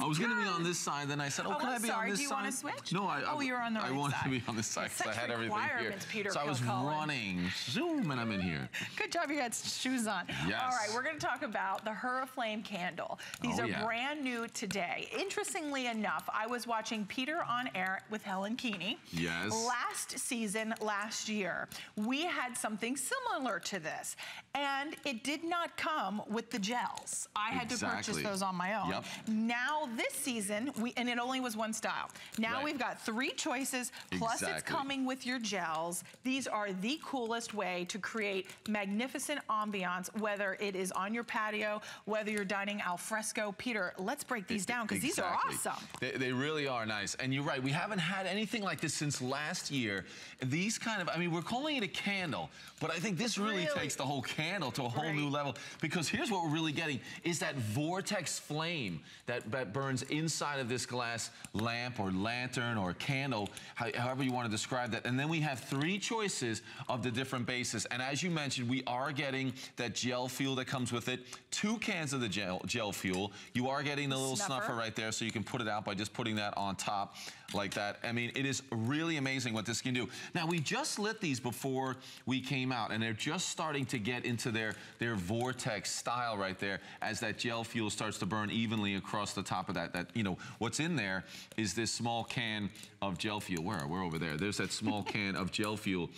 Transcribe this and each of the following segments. I was going to be on this side, then I said, oh, can I be on this side? Do you want to switch? No, I wanted to be on this side because I had everything here. Peter Cullen. I was running, zoom, and I'm in here. Good job you had shoes on. Yes. All right, we're going to talk about the Hurriflame candle. These are brand new today. Interestingly enough, I was watching Peter on Air with Helen Keeney. Yes. Last season, last year, we had something similar to this, and it did not come with the gels. I had to purchase those on my own. Yep. Now this season, and it only was one style. Now we've got three choices, plus it's coming with your gels. These are the coolest way to create magnificent ambiance, whether it is on your patio, whether you're dining al fresco. Peter, let's break these down, because these are awesome. They really are nice. And you're right, we haven't had anything like this since last year. These kind of, I mean, we're calling it a candle, but I think this really, takes the whole candle to a whole new level, because here's what we're really getting is that vortex flame that burns inside of this glass lamp or lantern or candle, however you want to describe that. And then we have three choices of the different bases. And as you mentioned, we are getting that gel fuel that comes with it. 2 cans of the gel fuel. You are getting the little snuffer right there, so you can put it out by just putting that on top like that. I mean, it is really amazing what this can do. Now, we just lit these before we came out, and they're just starting to get into their vortex style right there as that gel fuel starts to burn evenly across the top of that. You know, what's in there is this small can of gel fuel. Where are we? We're over there. There's that small can of gel fuel.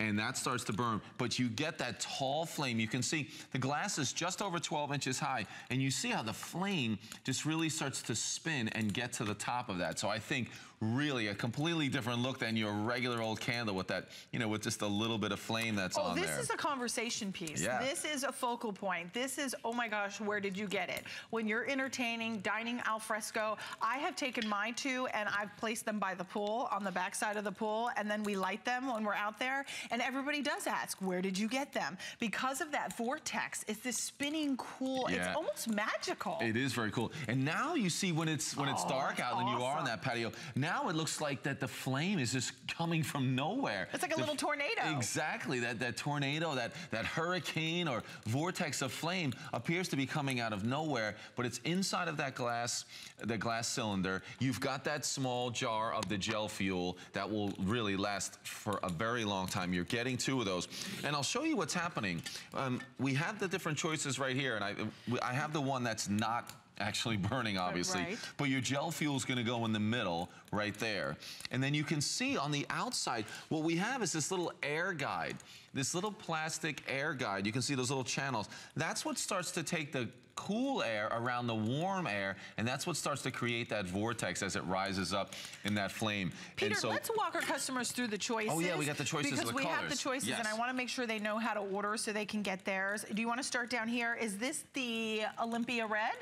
And that starts to burn, but you get that tall flame. You can see the glass is just over 12 inches high, and you see how the flame just really starts to spin and get to the top of that. So I think really a completely different look than your regular old candle with that, you know, with just a little bit of flame that's on there. Oh, this is a conversation piece. Yeah. This is a focal point. This is, oh my gosh, where did you get it? When you're entertaining, dining al fresco, I have taken my 2 and I've placed them by the pool, on the backside of the pool, and then we light them when we're out there. And everybody does ask, where did you get them? Because of that vortex, it's this spinning cool, it's almost magical. It is very cool. And now you see when it's dark out and you are on that patio, now it looks like that the flame is just coming from nowhere. It's like a little tornado. Exactly, that tornado, that hurricane or vortex of flame appears to be coming out of nowhere, but it's inside of that glass, the glass cylinder. You've got that small jar of the gel fuel that will really last for a very long time. You're getting 2 of those. And I'll show you what's happening. We have the different choices right here, and I have the one that's not actually burning, obviously, but your gel fuel is going to go in the middle right there. And then you can see on the outside, what we have is this little air guide, this little plastic air guide. You can see those little channels. That's what starts to take the cool air around the warm air, and that's what starts to create that vortex as it rises up in that flame. Peter, so, let's walk our customers through the choices. Oh yeah, we got the choices because we have the choices, and I want to make sure they know how to order so they can get theirs. Do you want to start down here? Is this the Olympia Red?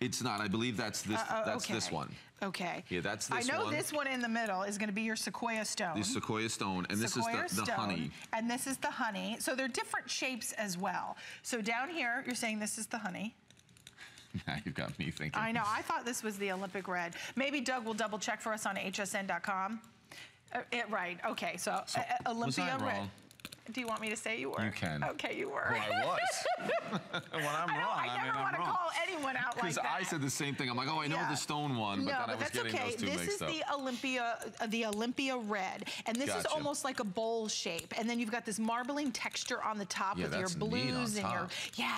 It's not. I believe that's this. That's this one. Okay. Yeah, that's this one. I know this one in the middle is going to be your Sequoia Stone. The Sequoia Stone, and this is the honey. And this is the honey. So they're different shapes as well. So down here, you're saying this is the honey. Now you've got me thinking. I know. I thought this was the Olympic Red. Maybe Doug will double check for us on hsn.com. Okay. So, Olympia Red. Do you want me to say you were? You can. Okay, you were. Well, I was. When I'm wrong, I mean, I'm wrong. I never want to call anyone out like that. Because I said the same thing. I'm like, oh, I know the stone one, but then I was getting those 2 mixed up. This is the Olympia Red, and this is almost like a bowl shape. And then you've got this marbling texture on the top with your blues and your,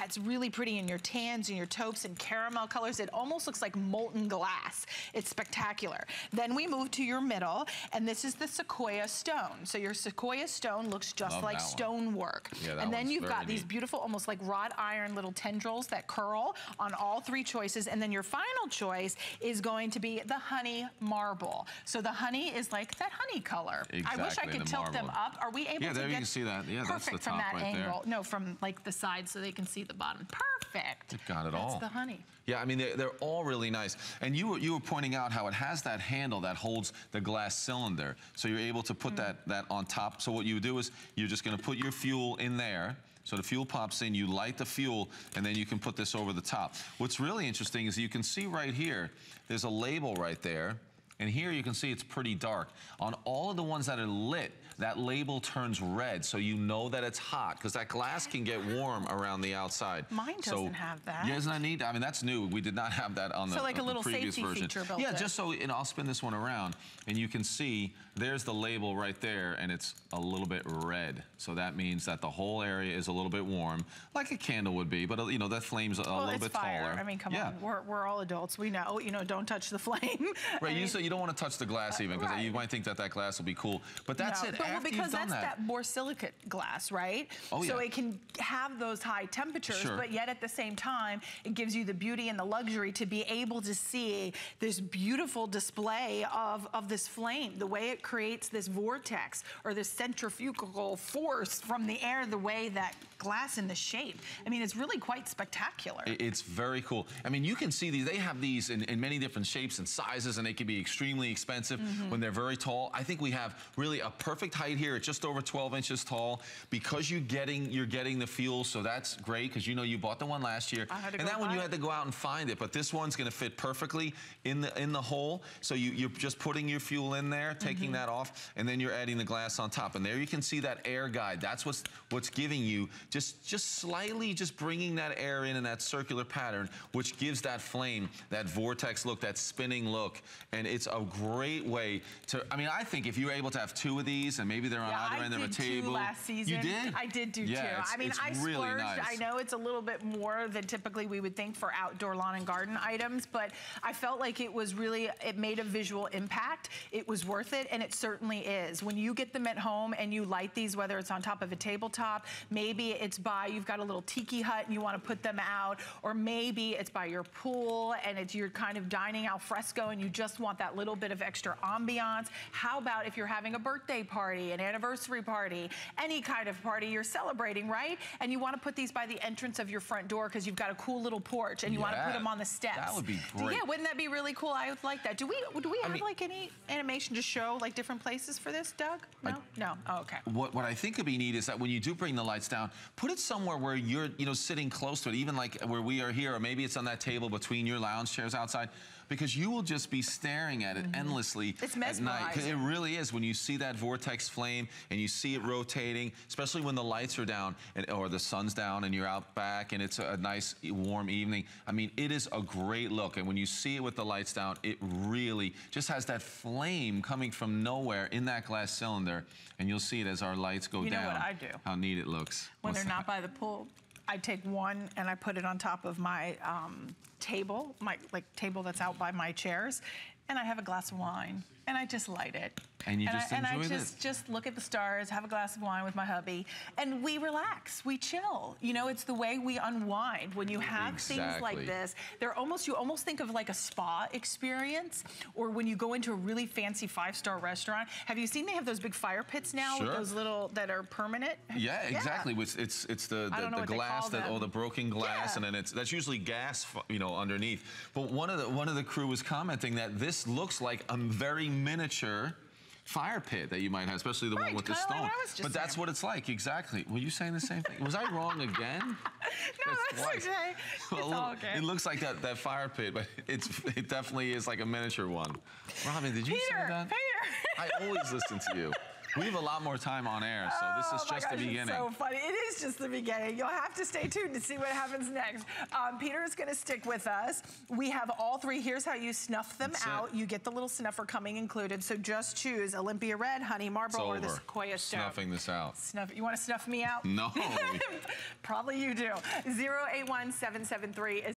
it's really pretty, and your tans and your taupes and caramel colors. It almost looks like molten glass. It's spectacular. Then we move to your middle, and this is the Sequoia Stone. So your Sequoia Stone looks just like stonework. Yeah, and then you've got these beautiful, almost like wrought iron little tendrils that curl on all 3 choices. And then your final choice is going to be the honey marble. So the honey is like that honey color. Exactly, I wish I could tilt them up. Are we able to get you can see that. Yeah, perfect that's the top from that right angle? There. No, from like the side so they can see the bottom. Perfect. You've got it all. That's the honey. Yeah, I mean, they're all really nice. And you were pointing out how it has that handle that holds the glass cylinder. So you're able to put that on top. So what you do is you're just going to put your fuel in there. So the fuel pops in, you light the fuel, and then you can put this over the top. What's really interesting is you can see right here, there's a label right there And here you can see it's pretty dark. On all of the ones that are lit, that label turns red, so you know that it's hot, because that glass can get warm around the outside. Mine doesn't have that. Yeah, isn't that neat? I mean, that's new. We did not have that on the previous version. So like a little safety feature built in. Yeah, just so, and I'll spin this one around, and you can see there's the label right there, and it's a little bit red. So that means that the whole area is a little bit warm, like a candle would be, but you know, that flame's a little bit taller. I mean, come on, we're all adults. We know, you know, don't touch the flame. Right, you say you don't want to touch the glass even, because you might think that that glass will be cool, but that's it. Well, because that's that borosilicate glass, right? Oh, yeah. So it can have those high temperatures, but yet at the same time, it gives you the beauty and the luxury to be able to see this beautiful display of this flame, the way it creates this vortex or this centrifugal force from the air, the way that glass and the shape. I mean, it's really quite spectacular. It's very cool. I mean, you can see these, they have these in many different shapes and sizes, and they can be extremely expensive when they're very tall. I think we have really a perfect height here at just over 12 inches tall, because you're getting the fuel, so that's great, because you know you bought the one last year. And that one you had to go out and find it, but this one's gonna fit perfectly in the hole. So you're just putting your fuel in there, taking that off, and then you're adding the glass on top. And there you can see that air guide. That's what's giving you just slightly bringing that air in that circular pattern, which gives that flame that vortex look, that spinning look. And it's a great way to, I mean, I think if you're able to have two of these, and maybe they're on either end of a table. I did two last season. You did? I did do two. I mean, I really splurged. Nice. I know it's a little bit more than typically we would think for outdoor lawn and garden items, but I felt like it was really, it made a visual impact. It was worth it, and it certainly is. When you get them at home and you light these, whether it's on top of a tabletop, maybe it's by, you've got a little tiki hut and you want to put them out, or maybe it's by your pool and it's you're kind of dining al fresco and you just want that little bit of extra ambiance. How about if you're having a birthday party, an anniversary party, any kind of party you're celebrating, right? And you want to put these by the entrance of your front door because you've got a cool little porch, and you want to put them on the steps. That would be great. Yeah, wouldn't that be really cool? I would like that. Do we have like any animation to show like different places for this, Doug? No? No? Oh, okay. What I think would be neat is that when you do bring the lights down, put it somewhere where you're, you know, sitting close to it, even like where we are here, or maybe it's on that table between your lounge chairs outside, because you will just be staring at it endlessly at night. It really is. When you see that vortex flame and you see it rotating, especially when the lights are down and, or the sun's down and you're out back and it's a nice warm evening, I mean, it is a great look. And when you see it with the lights down, it really just has that flame coming from nowhere in that glass cylinder. And you'll see it as our lights go down. You know what I do? How neat it looks. When they're not by the pool, I take one and I put it on top of my table, my table that's out by my chairs, and I have a glass of wine and I just light it. And you just enjoy this. And I just look at the stars, have a glass of wine with my hubby, and we relax, we chill. You know, it's the way we unwind. When you have things like this, they're almost, you almost think of like a spa experience, or when you go into a really fancy five-star restaurant. Have you seen they have those big fire pits now with those little, that are permanent? Yeah, exactly. It's the glass, the broken glass, and then that's usually gas, you know, underneath. But one of the crew was commenting that this looks like a very miniature fire pit that you might have, especially the one with the stone. But that's what it's like, exactly. Were you saying the same thing? Was I wrong again? No, that's okay. It's all okay. It looks like that fire pit, but it definitely is like a miniature one. Robin, did you say that? Peter. I always listen to you. We have a lot more time on air, so this is just the beginning. It's so funny. It is just the beginning. You'll have to stay tuned to see what happens next. Peter is going to stick with us. We have all three. Here's how you snuff them out. You get the little snuffer coming included, so just choose Olympia Red, Honey Marble, or the Sequoia Stone. Snuffing this out. You want to snuff me out? No. Probably you do. 081773 is...